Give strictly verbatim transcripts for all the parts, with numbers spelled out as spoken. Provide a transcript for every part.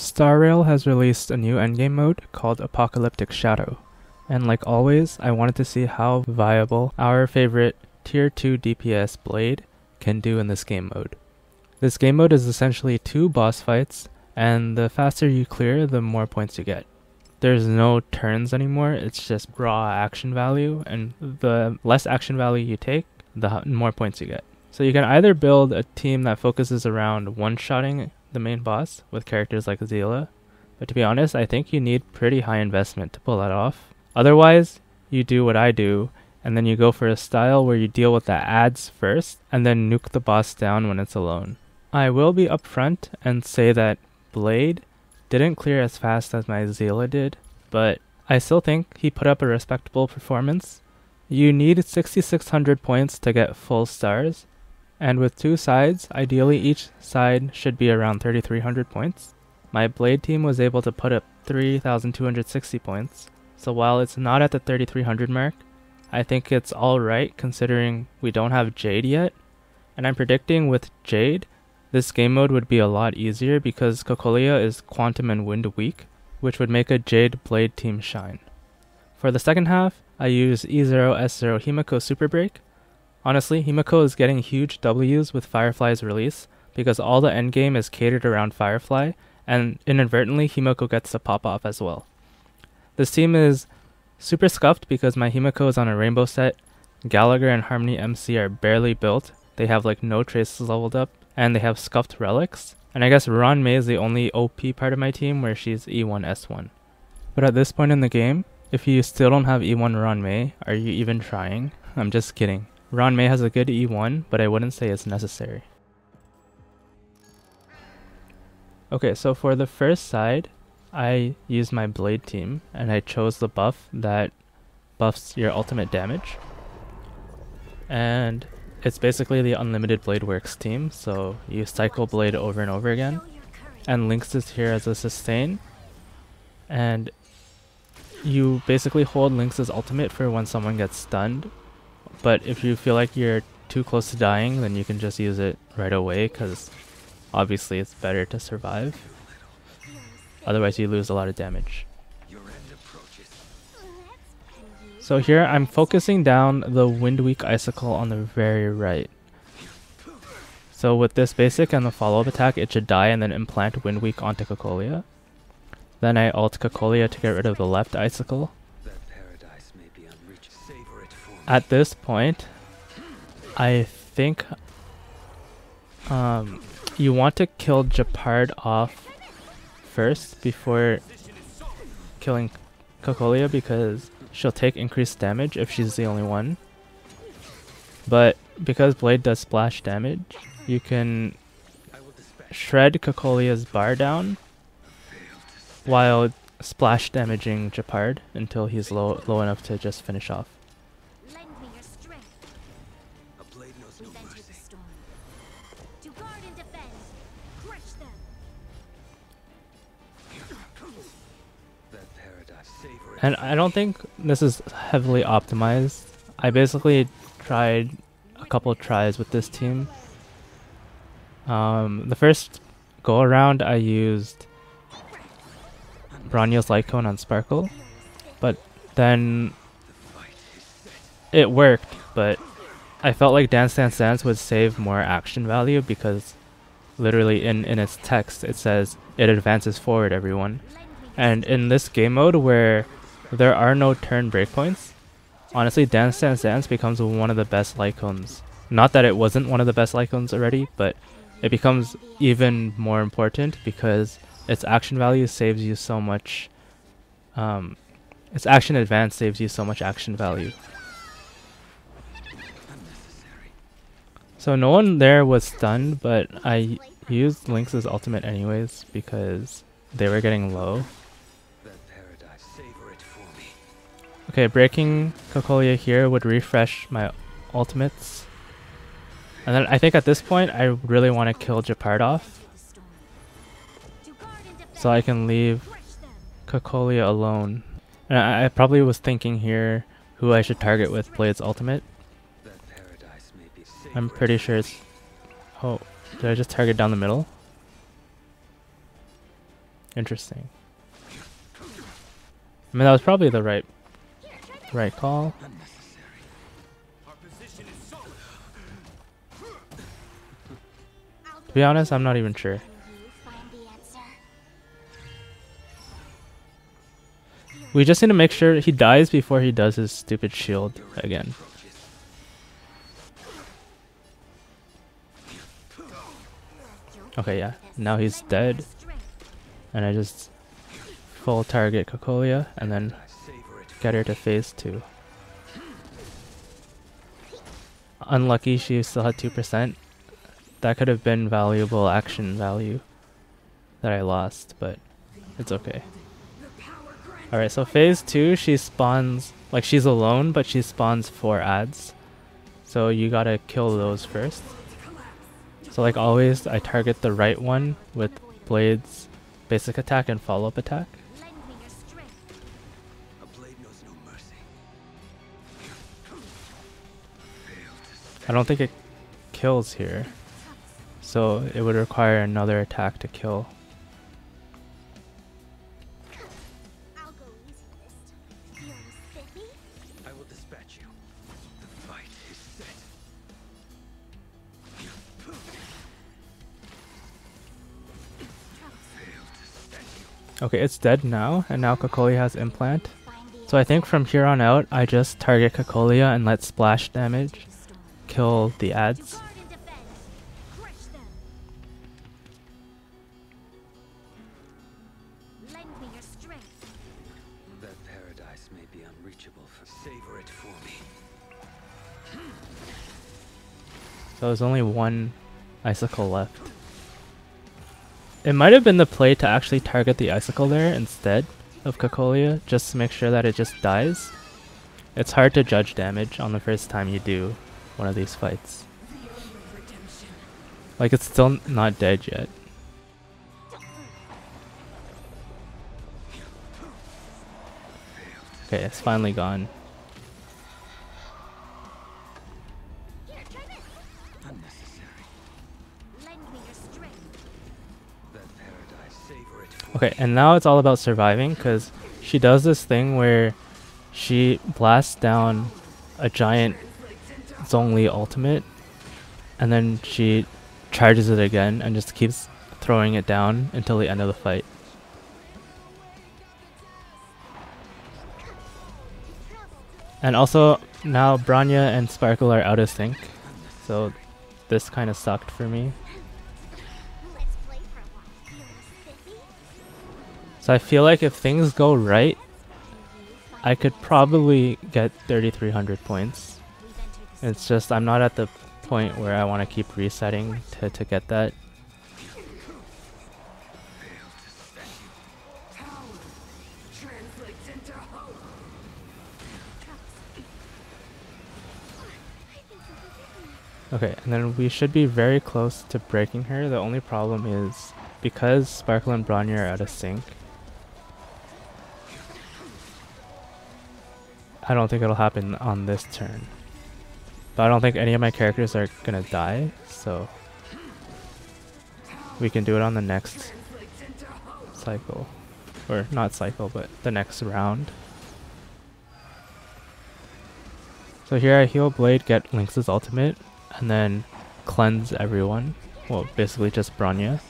Star Rail has released a new endgame mode called Apocalyptic Shadow, and like always, I wanted to see how viable our favorite tier two D P S Blade can do in this game mode. This game mode is essentially two boss fights, and the faster you clear, the more points you get. There's no turns anymore, it's just raw action value, and the less action value you take, the more points you get. So you can either build a team that focuses around one-shotting the main boss with characters like Zila, but to be honest, I think you need pretty high investment to pull that off. Otherwise, you do what I do, and then you go for a style where you deal with the adds first, and then nuke the boss down when it's alone. I will be upfront and say that Blade didn't clear as fast as my Zila did, but I still think he put up a respectable performance. You need sixty-six hundred points to get full stars, and with two sides, ideally each side should be around thirty-three hundred points. My Blade team was able to put up three thousand two hundred sixty points, so while it's not at the thirty-three hundred mark, I think it's alright considering we don't have Jade yet, and I'm predicting with Jade, this game mode would be a lot easier because Cocolia is quantum and wind weak, which would make a Jade Blade team shine. For the second half, I use E zero S zero Himeko Super Break. Honestly, Himeko is getting huge Ws with Firefly's release because all the endgame is catered around Firefly, and inadvertently Himeko gets to pop off as well. This team is super scuffed because my Himeko is on a rainbow set, Gallagher and Harmony M C are barely built, they have like no traces leveled up, and they have scuffed relics, and I guess Ruan Mei is the only O P part of my team where she's E one S one. But at this point in the game, if you still don't have E one Ruan Mei, are you even trying? I'm just kidding. Ruan Mei has a good E one, but I wouldn't say it's necessary. Okay, so for the first side, I used my Blade team, and I chose the buff that buffs your ultimate damage. And it's basically the Unlimited Blade Works team, so you cycle Blade over and over again. And Lynx is here as a sustain. And you basically hold Lynx's ultimate for when someone gets stunned. But if you feel like you're too close to dying, then you can just use it right away, because obviously it's better to survive. Otherwise you lose a lot of damage. So here I'm focusing down the wind weak icicle on the very right. So with this basic and the follow-up attack, it should die and then implant wind weak onto Cocolia. Then I ult Cocolia to get rid of the left icicle. At this point, I think um, you want to kill Jepard off first before killing Cocolia, because she'll take increased damage if she's the only one. But because Blade does splash damage, you can shred Cocolia's bar down while splash damaging Jepard until he's low, low enough to just finish off. And I don't think this is heavily optimized. I basically tried a couple tries with this team. Um, the first go around I used Bronya's Lycone on Sparkle, but then it worked, but I felt like Dance Dance Dance would save more action value because literally in, in its text it says, "It advances forward, everyone." And in this game mode where there are no turn breakpoints, honestly, Dance Dance Dance becomes one of the best Lycones. Not that it wasn't one of the best Lycones already, but it becomes even more important because its action value saves you so much. Um, its action advance saves you so much action value. So no one there was stunned, but I used Lynx's ultimate anyways because they were getting low. Okay, breaking Cocolia here would refresh my ultimates. And then I think at this point I really want to kill Jepard off, so I can leave Cocolia alone. And I, I probably was thinking here who I should target with Blade's ultimate. I'm pretty sure it's... Oh, did I just target down the middle? Interesting. I mean, that was probably the right, right call. To be honest, I'm not even sure. We just need to make sure he dies before he does his stupid shield again. Okay, yeah. Now he's dead. And I just full target Cocolia and then get her to phase two. Unlucky she still had two percent. That could have been valuable action value that I lost, but it's okay. Alright, so phase two, she spawns, like she's alone, but she spawns four adds. So you gotta kill those first. So like always, I target the right one with Blade's basic attack and follow-up attack. I don't think it kills here, so it would require another attack to kill. Okay, it's dead now, and now Cocolia has implant. So I think from here on out, I just target Cocolia and let splash damage kill the adds. So there's only one icicle left. It might have been the play to actually target the icicle there instead of Cocolia, just to make sure that it just dies. It's hard to judge damage on the first time you do one of these fights. Like, it's still not dead yet. Okay, it's finally gone. Okay, and now it's all about surviving, because she does this thing where she blasts down a giant Zongli ultimate, and then she charges it again and just keeps throwing it down until the end of the fight. And also, now Bronya and Sparkle are out of sync, so this kind of sucked for me. So I feel like if things go right, I could probably get thirty-three hundred points. It's just I'm not at the point where I want to keep resetting to, to get that. Okay, and then we should be very close to breaking her. The only problem is because Sparkle and Bronya are out of sync, I don't think it'll happen on this turn. But I don't think any of my characters are gonna die, so we can do it on the next cycle. Or not cycle, but the next round. So here I heal Blade, get Lynx's ultimate, and then cleanse everyone. Well, basically just Bronya.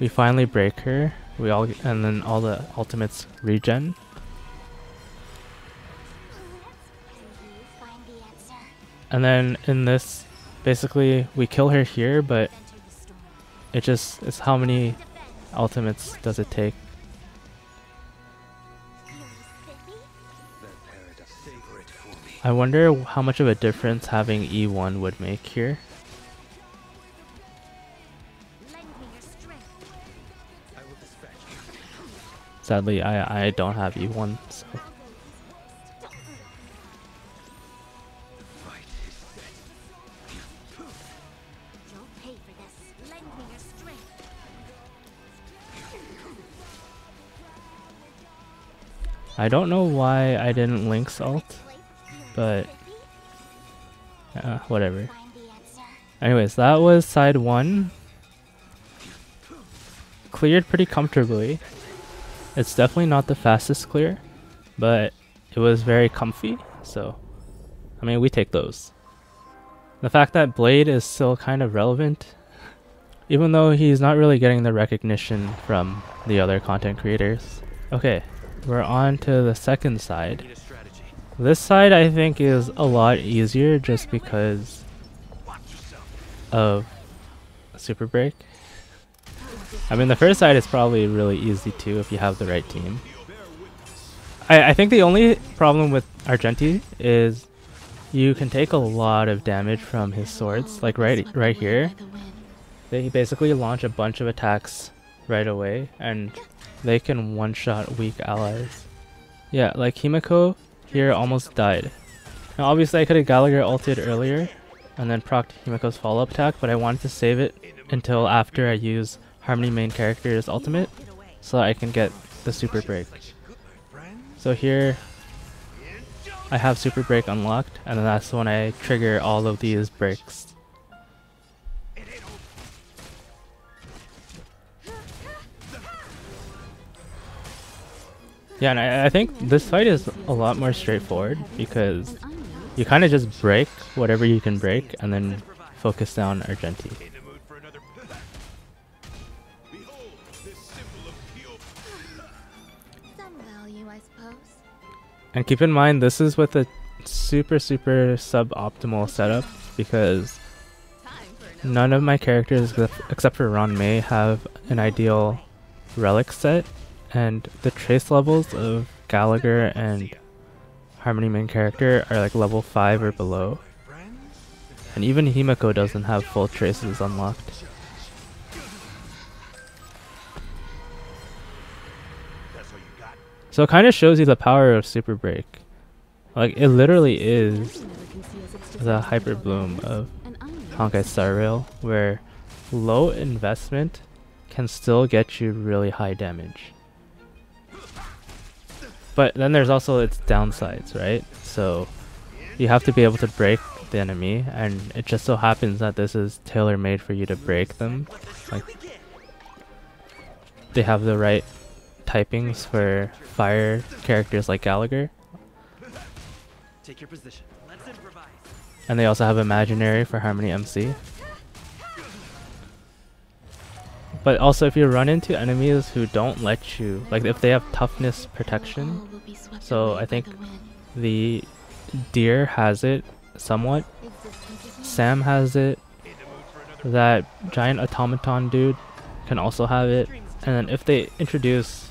We finally break her. We all and then all the ultimates regen. And then in this, basically we kill her here, but it just is how many ultimates does it take? I wonder how much of a difference having E one would make here. Sadly, I, I don't have E one, so. I don't know why I didn't Lynx ult, but uh, whatever. Anyways, that was side one. Cleared pretty comfortably. It's definitely not the fastest clear, but it was very comfy, so I mean, we take those. The fact that Blade is still kind of relevant, even though he's not really getting the recognition from the other content creators. Okay, we're on to the second side. This side I think is a lot easier just because of Super Break. I mean, the first side is probably really easy too if you have the right team. I, I think the only problem with Argenti is you can take a lot of damage from his swords, like right right here. They basically launch a bunch of attacks right away and they can one-shot weak allies. Yeah, like Himeko here almost died. Now obviously I could have Gallagher ulted earlier and then proc'd Himeko's follow-up attack, but I wanted to save it until after I use Harmony main character's ultimate so I can get the Super Break. So here I have Super Break unlocked, and then that's when I trigger all of these breaks. Yeah, and I, I think this fight is a lot more straightforward because you kind of just break whatever you can break and then focus down Argenti. And keep in mind, this is with a super, super suboptimal setup because none of my characters, except for Ruan Mei, have an ideal relic set, and the trace levels of Gallagher and Harmony main character are like level five or below. And even Himeko doesn't have full traces unlocked. So it kind of shows you the power of Super Break. Like, it literally is the Hyper Bloom of Honkai Star Rail, where low investment can still get you really high damage. But then there's also its downsides, right? So you have to be able to break the enemy, and it just so happens that this is tailor-made for you to break them. Like, they have the right typings for fire characters like Gallagher. Take your position. Let's improvise. And they also have imaginary for Harmony M C. But also, if you run into enemies who don't let you, like if they have toughness protection, so I think the deer has it somewhat, Sam has it, that giant automaton dude can also have it. And then if they introduce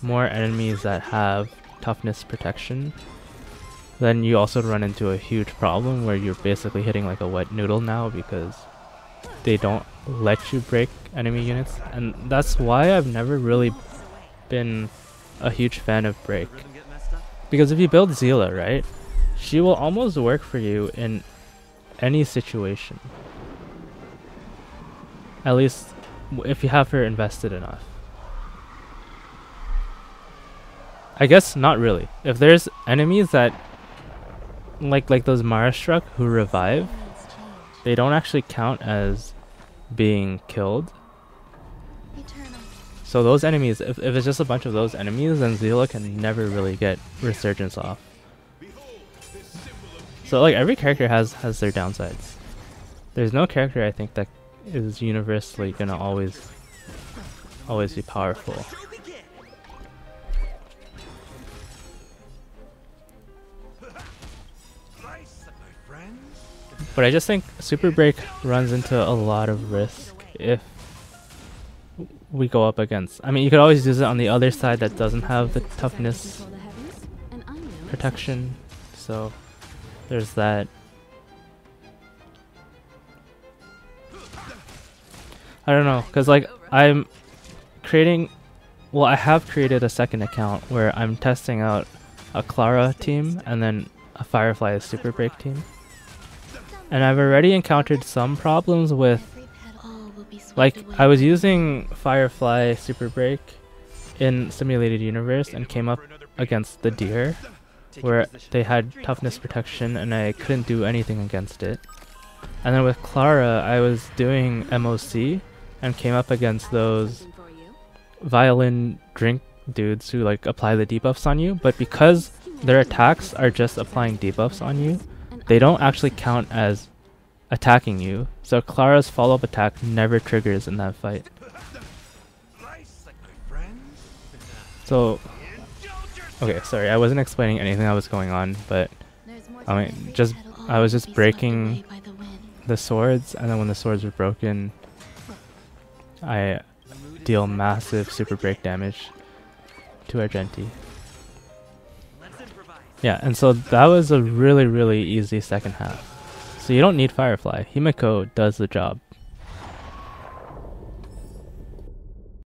more enemies that have toughness protection, then you also run into a huge problem where you're basically hitting like a wet noodle now because they don't let you break enemy units. And that's why I've never really been a huge fan of break. Because if you build Zila, right, she will almost work for you in any situation. At least if you have her invested enough. I guess not really. If there's enemies that like like those Mara Struck who revive, they don't actually count as being killed. So those enemies, if, if it's just a bunch of those enemies, then Zila can never really get resurgence off. So like every character has has their downsides. There's no character I think that is universally gonna always always be powerful. But I just think Super Break runs into a lot of risk if we go up against. I mean, you could always use it on the other side that doesn't have the toughness protection, so there's that. I don't know, because like I'm creating, well I have created a second account where I'm testing out a Clara team and then a Firefly Super Break team. And I've already encountered some problems with, like I was using Firefly Super Break in Simulated Universe and came up against the deer where they had toughness protection and I couldn't do anything against it. And then with Clara, I was doing M O C and came up against those violin drink dudes who like apply the debuffs on you, but because their attacks are just applying debuffs on you, they don't actually count as attacking you. So Clara's follow-up attack never triggers in that fight. So, okay, sorry, I wasn't explaining anything that was going on, but I mean, just I was just breaking the swords, and then when the swords were broken, I deal massive super break damage to Argenti. Yeah, and so that was a really, really easy second half. So you don't need Firefly. Himeko does the job.